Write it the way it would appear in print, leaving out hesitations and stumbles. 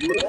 Yeah.